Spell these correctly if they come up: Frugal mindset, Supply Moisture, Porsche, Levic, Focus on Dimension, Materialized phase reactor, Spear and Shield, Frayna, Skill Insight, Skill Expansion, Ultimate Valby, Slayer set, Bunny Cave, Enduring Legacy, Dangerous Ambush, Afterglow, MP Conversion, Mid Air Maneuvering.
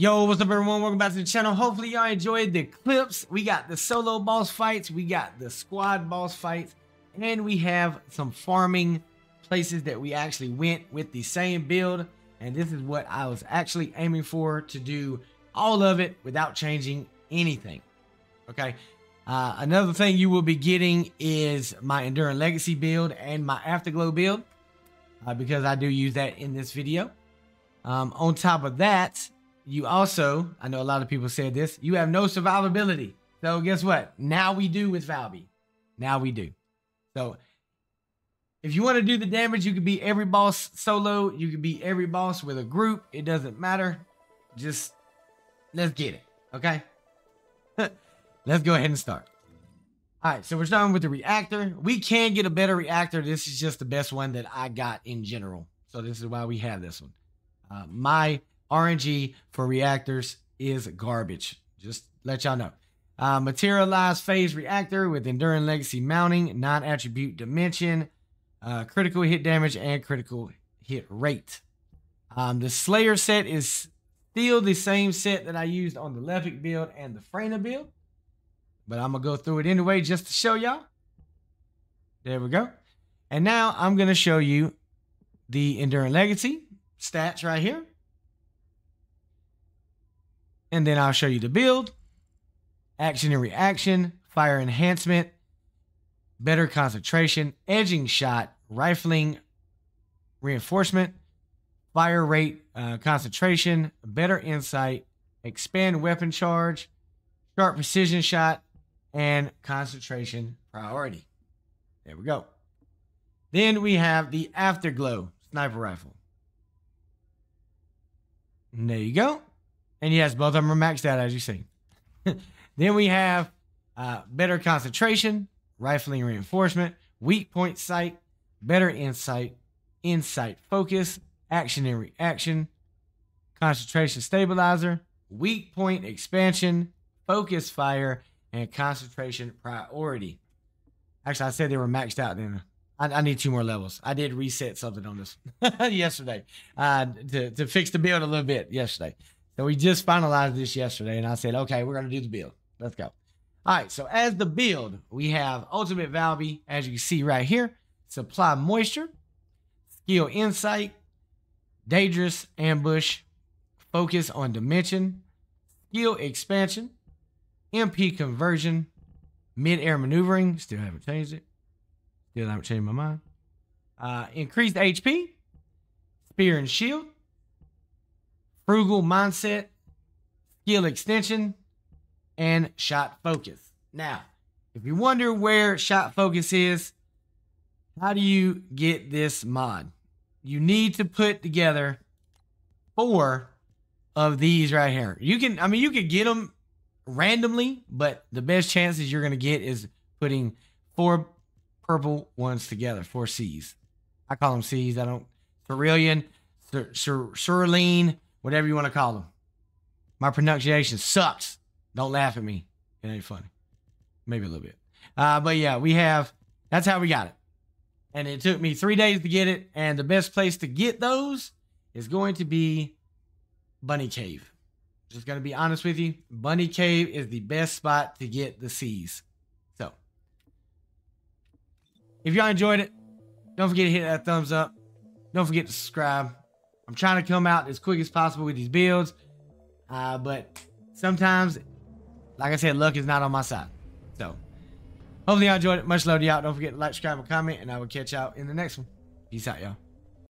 Yo, what's up everyone, welcome back to the channel. Hopefully y'all enjoyed the clips. We got the solo boss fights, we got the squad boss fights, and we have some farming places that we actually went with the same build. And this is what I was actually aiming for, to do all of it without changing anything. Okay, another thing you will be getting is my Enduring Legacy build and my Afterglow build, because I do use that in this video. On top of that, you also, I know a lot of people said this, you have no survivability. So guess what? Now we do with Valby. Now we do. So if you want to do the damage, you could be every boss solo. You could be every boss with a group. It doesn't matter. Just let's get it. Okay. Let's go ahead and start. All right. So we're starting with the reactor. We can get a better reactor. This is just the best one that I got in general. So this is why we have this one. My RNG for reactors is garbage. Just let y'all know. Materialized phase reactor with Enduring Legacy mounting, non-attribute dimension, critical hit damage, and critical hit rate. The Slayer set is still the same set that I used on the Levic build and the Frayna build, but I'm going to go through it anyway just to show y'all. There we go. And now I'm going to show you the Enduring Legacy stats right here. And then I'll show you the build, action and reaction, fire enhancement, better concentration, edging shot, rifling reinforcement, fire rate, concentration, better insight, expand weapon charge, sharp precision shot, and concentration priority. There we go. Then we have the Afterglow sniper rifle. And there you go. And yes, both of them are maxed out, as you see. Then we have better concentration, rifling reinforcement, weak point sight, better insight, insight focus, action and reaction, concentration stabilizer, weak point expansion, focus fire, and concentration priority. Actually, I said they were maxed out then. I need 2 more levels. I did reset something on this yesterday to fix the build a little bit yesterday. So we just finalized this yesterday, and I said, okay, we're going to do the build. Let's go. All right, so as the build, we have Ultimate Valby, as you can see right here, Supply Moisture, Skill Insight, Dangerous Ambush, Focus on Dimension, Skill Expansion, MP Conversion, Mid Air Maneuvering, still haven't changed it, still haven't changed my mind, Increased HP, Spear and Shield, Frugal Mindset, Skill Extension, and Shot Focus. Now, if you wonder where Shot Focus is, how do you get this mod? You need to put together 4 of these right here. You can, I mean, you could get them randomly, but the best chances you're going to get is putting 4 purple ones together, 4 C's. I call them C's. I don't, Cerulean, Cerulean, whatever you want to call them. My pronunciation sucks. Don't laugh at me. It ain't funny. Maybe a little bit. But yeah, we have, that's how we got it. And it took me 3 days to get it. And the best place to get those is going to be Bunny Cave. Just going to be honest with you. Bunny Cave is the best spot to get the C's. So if y'all enjoyed it, don't forget to hit that thumbs up. Don't forget to subscribe. I'm trying to come out as quick as possible with these builds, but sometimes, like I said, luck is not on my side. So hopefully y'all enjoyed it. Much love to y'all. Don't forget to like, subscribe, and comment, and I will catch y'all in the next one. Peace out, y'all.